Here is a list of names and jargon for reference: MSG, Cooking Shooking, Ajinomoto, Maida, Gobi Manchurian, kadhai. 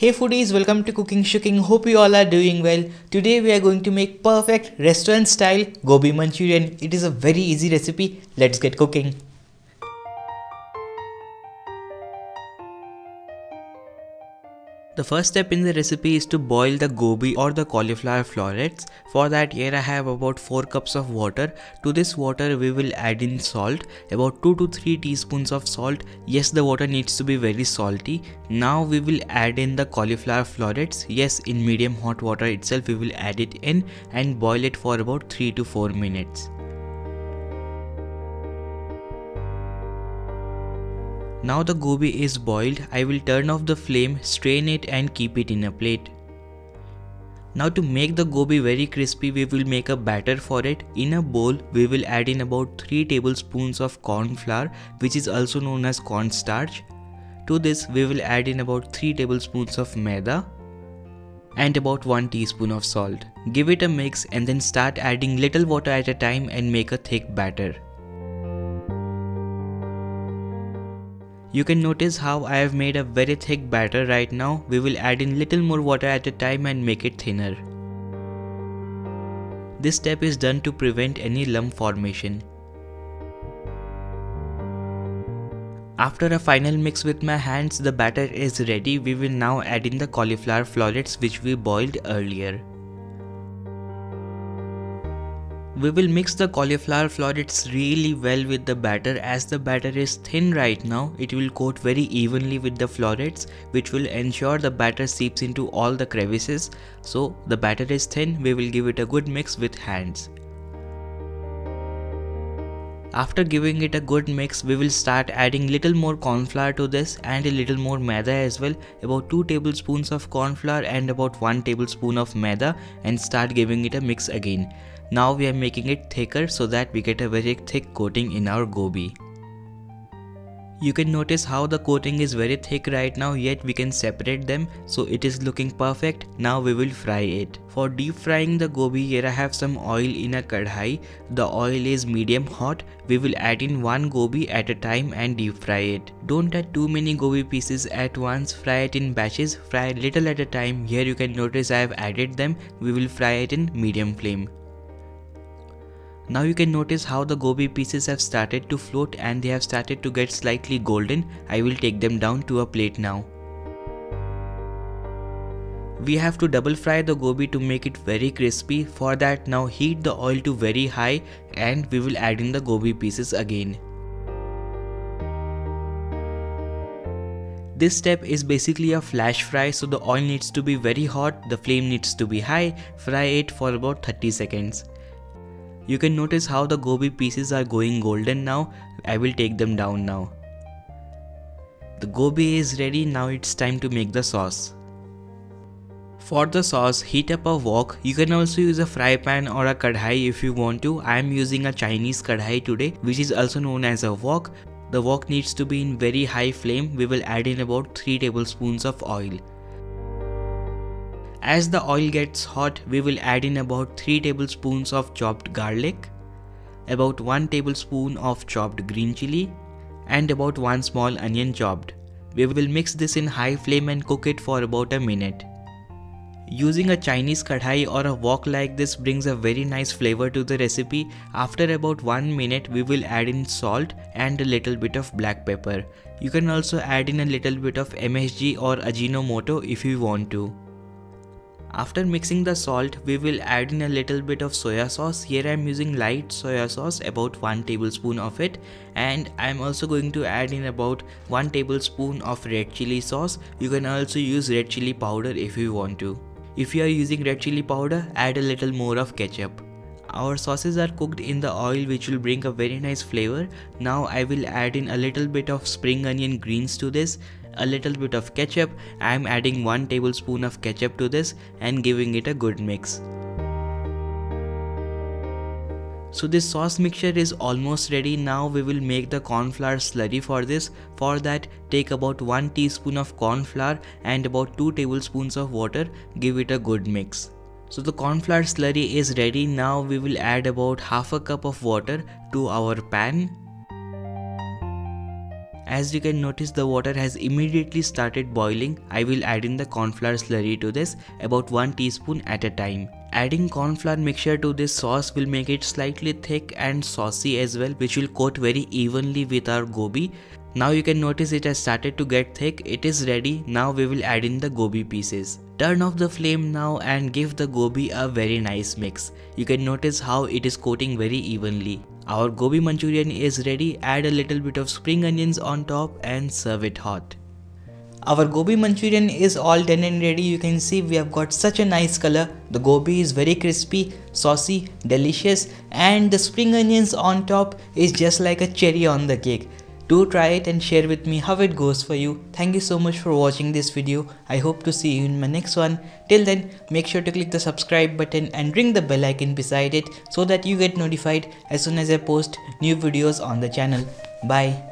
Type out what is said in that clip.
Hey foodies, welcome to Cooking Shooking. Hope you all are doing well. Today we are going to make perfect restaurant style Gobi Manchurian. It is a very easy recipe. Let's get cooking. The first step in the recipe is to boil the gobi or the cauliflower florets. For that, here I have about 4 cups of water. To this water we will add in salt, about 2 to 3 teaspoons of salt. Yes, the water needs to be very salty. Now we will add in the cauliflower florets. Yes, in medium hot water itself we will add it in and boil it for about 3 to 4 minutes. Now the gobi is boiled, I will turn off the flame, strain it and keep it in a plate. Now to make the gobi very crispy, we will make a batter for it. In a bowl, we will add in about 3 tablespoons of corn flour, which is also known as cornstarch. To this, we will add in about 3 tablespoons of maida and about 1 teaspoon of salt. Give it a mix and then start adding little water at a time and make a thick batter. You can notice how I have made a very thick batter right now. We will add in little more water at a time and make it thinner. This step is done to prevent any lump formation. After a final mix with my hands, the batter is ready. We will now add in the cauliflower florets which we boiled earlier. We will mix the cauliflower florets really well with the batter. As the batter is thin right now, it will coat very evenly with the florets, which will ensure the batter seeps into all the crevices. So the batter is thin, we will give it a good mix with hands. After giving it a good mix, we will start adding little more corn flour to this and a little more maida as well, about 2 tablespoons of corn flour and about 1 tablespoon of maida, and start giving it a mix again. Now we are making it thicker so that we get a very thick coating in our gobi. You can notice how the coating is very thick right now, yet we can separate them, so it is looking perfect. Now we will fry it. For deep frying the gobi, here I have some oil in a kadhai. The oil is medium hot. We will add in one gobi at a time and deep fry it. Don't add too many gobi pieces at once, fry it in batches, fry little at a time. Here you can notice I have added them. We will fry it in medium flame. Now you can notice how the gobi pieces have started to float and they have started to get slightly golden. I will take them down to a plate now. We have to double fry the gobi to make it very crispy. For that, now heat the oil to very high and we will add in the gobi pieces again. This step is basically a flash fry, so the oil needs to be very hot, the flame needs to be high. Fry it for about 30 seconds. You can notice how the gobi pieces are going golden now. I will take them down now. The gobi is ready, now it's time to make the sauce. For the sauce, heat up a wok. You can also use a fry pan or a kadhai if you want to. I am using a Chinese kadhai today, which is also known as a wok. The wok needs to be in very high flame. We will add in about 3 tablespoons of oil. As the oil gets hot, we will add in about 3 tablespoons of chopped garlic, about 1 tablespoon of chopped green chili, and about 1 small onion chopped. We will mix this in high flame and cook it for about a minute. Using a Chinese kadhai or a wok like this brings a very nice flavor to the recipe. After about 1 minute, we will add in salt and a little bit of black pepper. You can also add in a little bit of MSG or Ajinomoto if you want to. After mixing the salt, we will add in a little bit of soya sauce. Here I am using light soya sauce, about 1 tablespoon of it, and I am also going to add in about 1 tablespoon of red chili sauce. You can also use red chili powder if you want to. If you are using red chili powder, add a little more of ketchup. Our sauces are cooked in the oil, which will bring a very nice flavor. Now I will add in a little bit of spring onion greens to this, a little bit of ketchup. I am adding 1 tablespoon of ketchup to this and giving it a good mix. So this sauce mixture is almost ready. Now we will make the corn flour slurry for this. For that, take about 1 teaspoon of corn flour and about 2 tablespoons of water. Give it a good mix. So the corn flour slurry is ready. Now we will add about half a cup of water to our pan As you can notice, the water has immediately started boiling. I will add in the cornflour slurry to this, about 1 teaspoon at a time. Adding cornflour mixture to this sauce will make it slightly thick and saucy as well, which will coat very evenly with our gobi. Now you can notice it has started to get thick. It is ready. Now we will add in the gobi pieces. Turn off the flame now and give the gobi a very nice mix. You can notice how it is coating very evenly. Our gobi manchurian is ready. Add a little bit of spring onions on top and serve it hot. Our gobi manchurian is all done and ready. You can see we have got such a nice color. The gobi is very crispy, saucy, delicious, and the spring onions on top is just like a cherry on the cake. Do try it and share with me how it goes for you. Thank you so much for watching this video. I hope to see you in my next one. Till then, make sure to click the subscribe button and ring the bell icon beside it so that you get notified as soon as I post new videos on the channel. Bye.